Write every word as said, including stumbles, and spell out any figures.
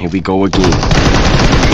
Here we go again.